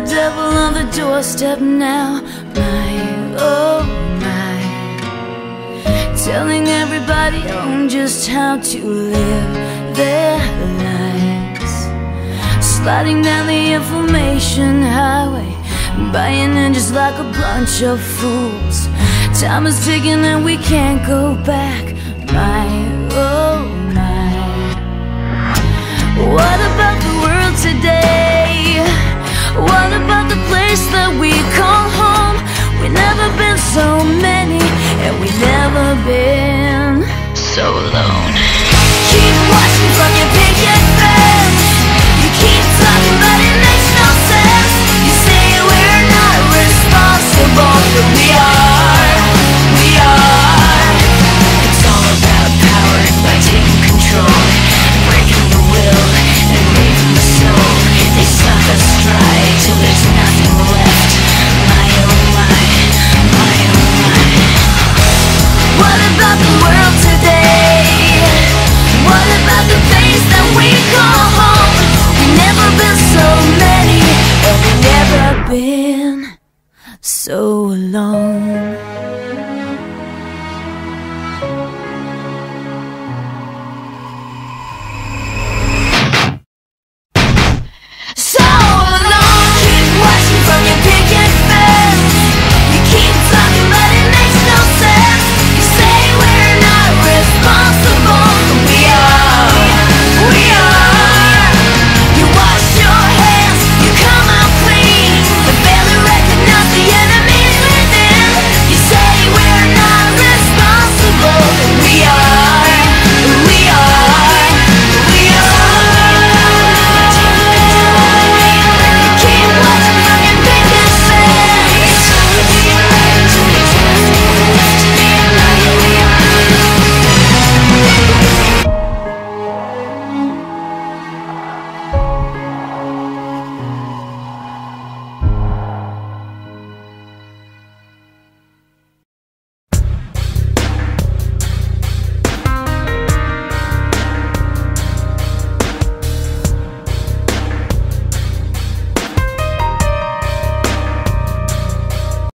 the devil on the doorstep now. My, oh my, telling everybody on just how to live their lives, sliding down the information highway, buying in just like a bunch of fools. Time is ticking and we can't go back. My, oh my, what about the world today? What about the place that we call home? We've never been so many, and we've never been so alone. Keep watching fucking people.